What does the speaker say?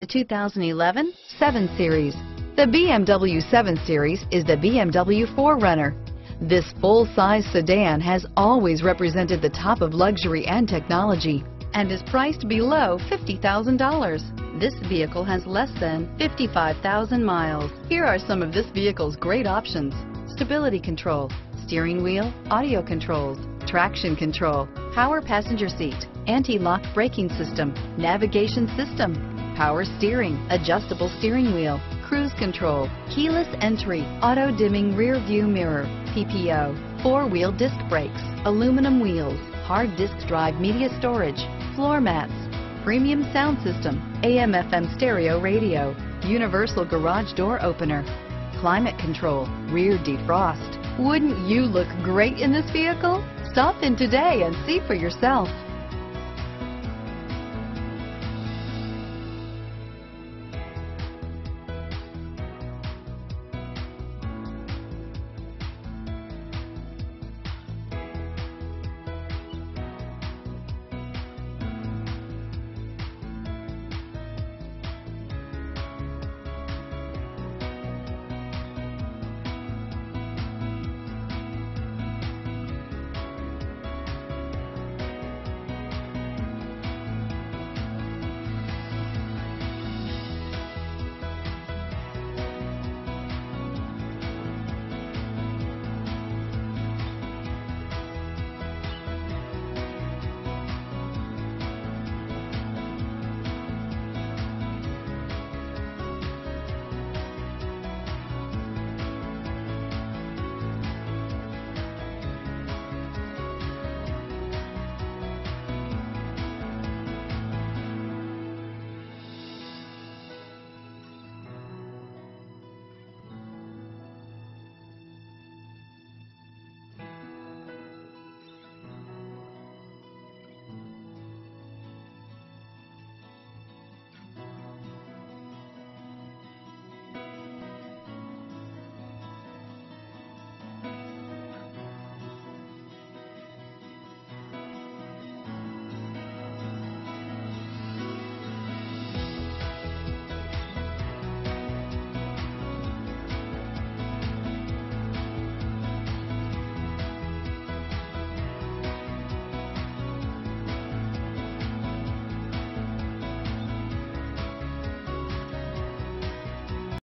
The 2011 7 Series. The BMW 7 Series is the BMW 4Runner. This full-size sedan has always represented the top of luxury and technology and is priced below $50,000. This vehicle has less than 55,000 miles. Here are some of this vehicle's great options: stability control, steering wheel audio controls, traction control, power passenger seat, anti-lock braking system, navigation system, power steering, adjustable steering wheel, cruise control, keyless entry, auto dimming rear view mirror, PPO, four-wheel disc brakes, aluminum wheels, hard disk drive media storage, floor mats, premium sound system, AM/FM stereo radio, universal garage door opener, climate control, rear defrost. Wouldn't you look great in this vehicle? Stop in today and see for yourself.